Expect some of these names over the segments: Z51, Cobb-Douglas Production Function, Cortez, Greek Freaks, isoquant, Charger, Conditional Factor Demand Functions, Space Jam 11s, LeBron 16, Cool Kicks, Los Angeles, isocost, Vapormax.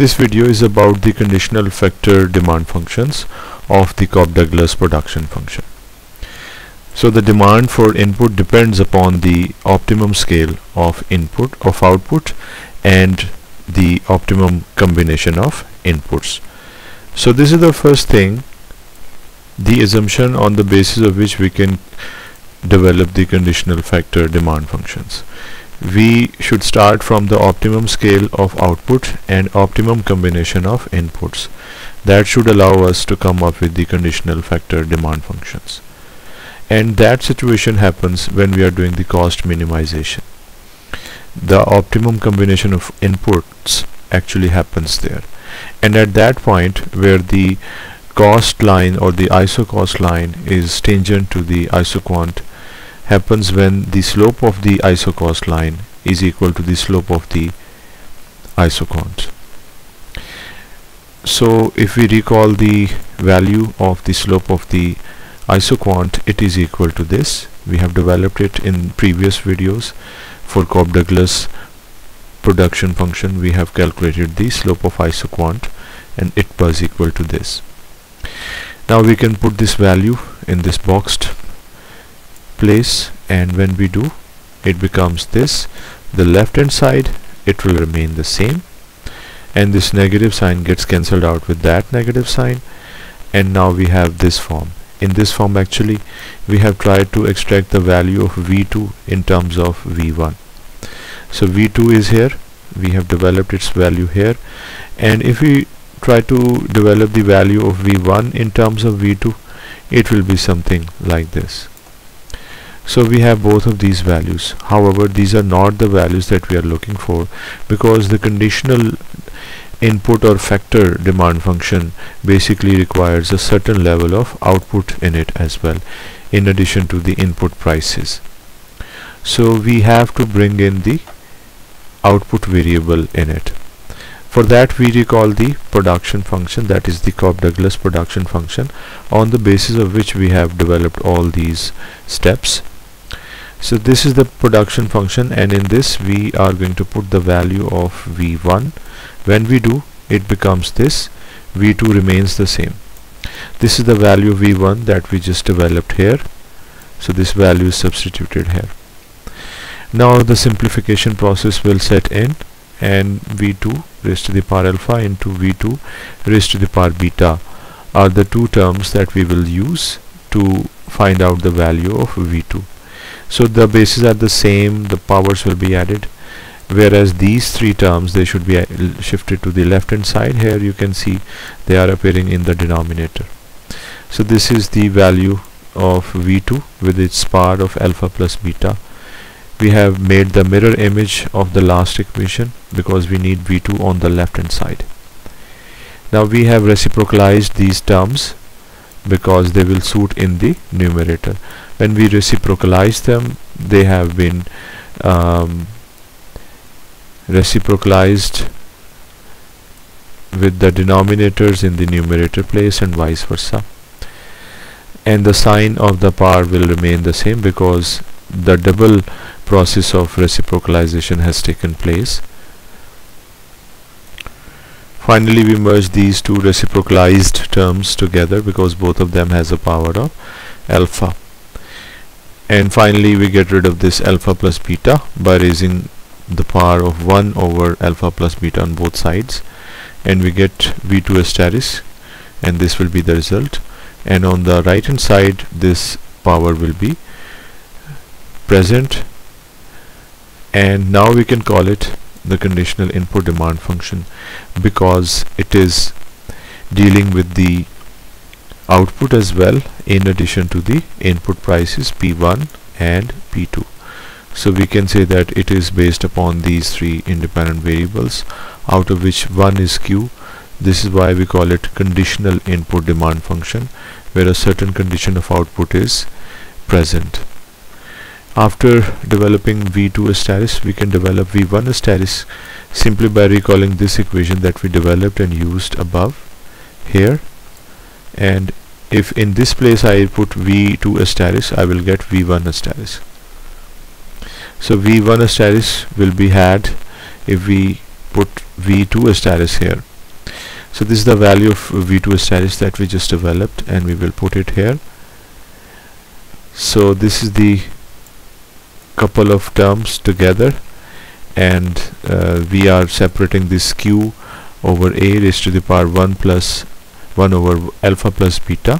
This video is about the conditional factor demand functions of the Cobb-Douglas production function. So the demand for input depends upon the optimum scale of output and the optimum combination of inputs. So this is the first thing, the assumption on the basis of which we can develop the conditional factor demand functions. We should start from the optimum scale of output and optimum combination of inputs. That should allow us to come up with the conditional factor demand functions. And that situation happens when we are doing the cost minimization. The optimum combination of inputs actually happens there. And at that point where the cost line or the isocost line is tangent to the isoquant happens when the slope of the isocost line is equal to the slope of the isoquant. So if we recall the value of the slope of the isoquant, it is equal to this. We have developed it in previous videos. For Cobb-Douglas production function, we have calculated the slope of isoquant and it was equal to this. Now we can put this value in this boxed place, and when we do, it becomes this. The left hand side, it will remain the same, and this negative sign gets cancelled out with that negative sign, and now we have this form. In this form actually we have tried to extract the value of V2 in terms of V1. So V2 is here, we have developed its value here, and if we try to develop the value of V1 in terms of V2, it will be something like this. So we have both of these values. However, these are not the values that we are looking for, because the conditional input or factor demand function basically requires a certain level of output in it as well, in addition to the input prices. So we have to bring in the output variable in it. For that we recall the production function, that is the Cobb-Douglas production function, on the basis of which we have developed all these steps. So this is the production function, and in this we are going to put the value of V1. When we do, it becomes this. V2 remains the same. This is the value of V1 that we just developed here. So this value is substituted here. Now the simplification process will set in, and V2 raised to the power alpha into V2 raised to the power beta are the two terms that we will use to find out the value of V2. So the bases are the same, the powers will be added, whereas these three terms, they should be shifted to the left hand side. Here you can see they are appearing in the denominator. So this is the value of V2 with its power of alpha plus beta. We have made the mirror image of the last equation because we need V2 on the left hand side. Now we have reciprocalized these terms because they will suit in the numerator. When we reciprocalize them, they have been reciprocalized with the denominators in the numerator place and vice versa. And the sign of the power will remain the same because the double process of reciprocalization has taken place. Finally, we merge these two reciprocalized terms together because both of them has a power of alpha. And finally, we get rid of this alpha plus beta by raising the power of 1 over alpha plus beta on both sides, and we get V2 asterisk, and this will be the result. And on the right hand side, this power will be present, and now we can call it the conditional input demand function because it is dealing with the output as well in addition to the input prices P1 and P2. So we can say that it is based upon these three independent variables, out of which one is Q. This is why we call it conditional input demand function, where a certain condition of output is present. After developing V2 asterisk, we can develop V1 asterisk simply by recalling this equation that we developed and used above here. And if in this place I put V2 asterisk, I will get V1 asterisk. So V1 asterisk will be had if we put V2 status here. So this is the value of V2 status that we just developed, and we will put it here. So this is the couple of terms together, and we are separating this q over a raised to the power 1 plus 1 over alpha plus beta,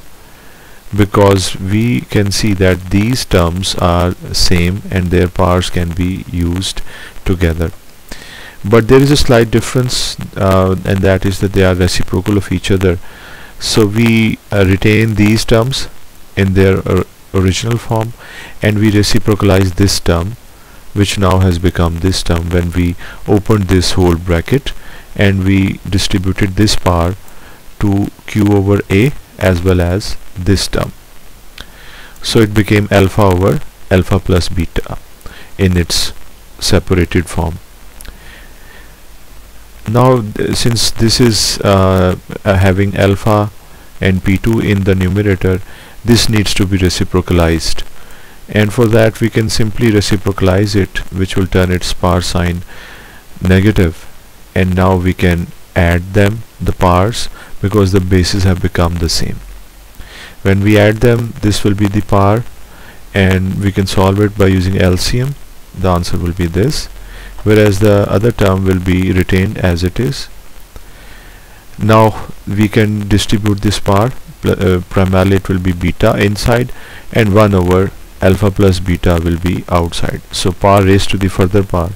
because we can see that these terms are same and their powers can be used together. But there is a slight difference, and that is that they are reciprocal of each other. So we retain these terms in their original form, and we reciprocalize this term, which now has become this term when we opened this whole bracket, and we distributed this power to q over a as well as this term. So it became alpha over alpha plus beta in its separated form. Now since this is having alpha and p2 in the numerator, this needs to be reciprocalized, and for that we can simply reciprocalize it, which will turn its power sign negative, and now we can add them, the powers, because the bases have become the same. When we add them, this will be the power, and we can solve it by using LCM. The answer will be this, whereas the other term will be retained as it is. Now we can distribute this power. Primarily it will be beta inside, and 1 over alpha plus beta will be outside. So power raised to the further power,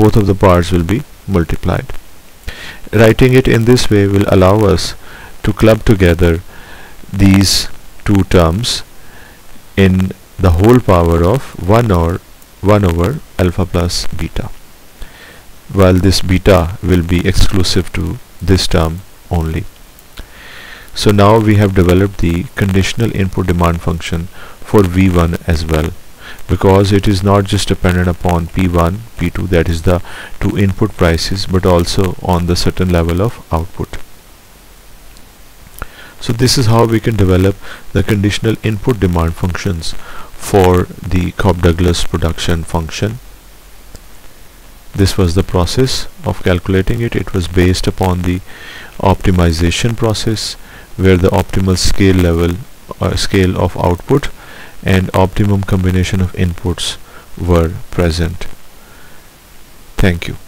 both of the powers will be multiplied. Writing it in this way will allow us to club together these two terms in the whole power of 1 over alpha plus beta, while this beta will be exclusive to this term only. So now we have developed the conditional input demand function for V1 as well, because it is not just dependent upon P1, P2, that is the two input prices, but also on the certain level of output. So this is how we can develop the conditional input demand functions for the Cobb-Douglas production function. This was the process of calculating it. It was based upon the optimization process, where the optimal scale level or scale of output and optimum combination of inputs were present. Thank you.